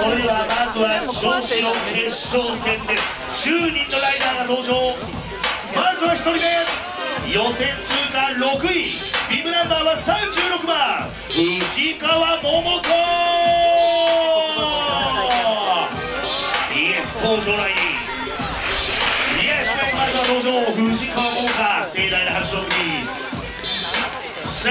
それではまずは女子の決勝戦です。10人のライダーが登場。まずは1人目、予選通過6位、ビブナンバーは36番藤川桃子。 ES 登場ライン、 ES まずは登場、藤川桃子、盛大な拍手をプリーズ。 さ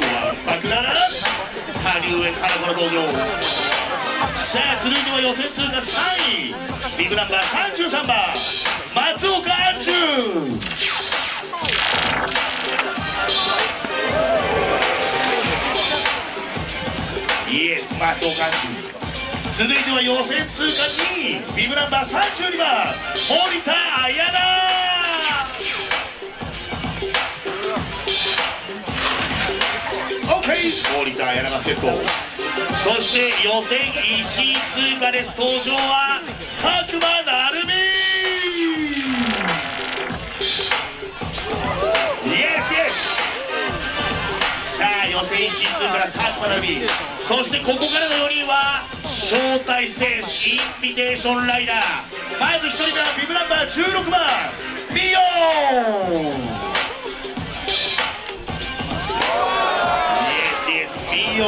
わんぱくだな、 谷上佳菜子の登場。さあ続いては予選通過3位、ビブナンバー33番松岡安中。イエス、松岡安中。続いては予選通過2位、ビブナンバー32番森田彩奈。 森田彩奈がセット。そして予選1位通過です。登場は佐久間成美。さあ予選1位通過です佐久間成美。そしてここからの4人は招待選手、インビテーションライダー。まず1人がビブナンバー16番リオン。 さ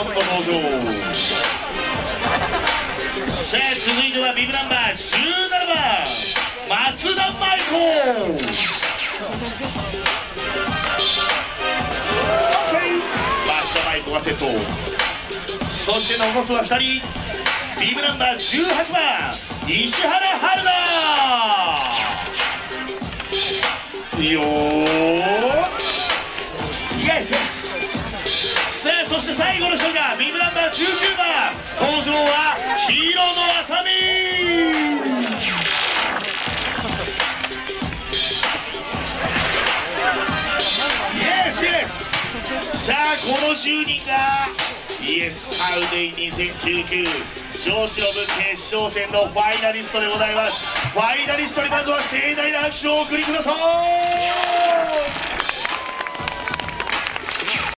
あ続いてはビブナンバー17番松田舞子。松田舞子がセット。そして残すは2人、ビブナンバー18番石原春菜。よーイエスイエス。 さあそして最後の人がビブナンバー19番、登場は広野あさみ。イエスイエス。さあこの10人が ES ハウデイ2019女子オブ決勝戦のファイナリストでございます。ファイナリストにまずは盛大な拍手をお送りください。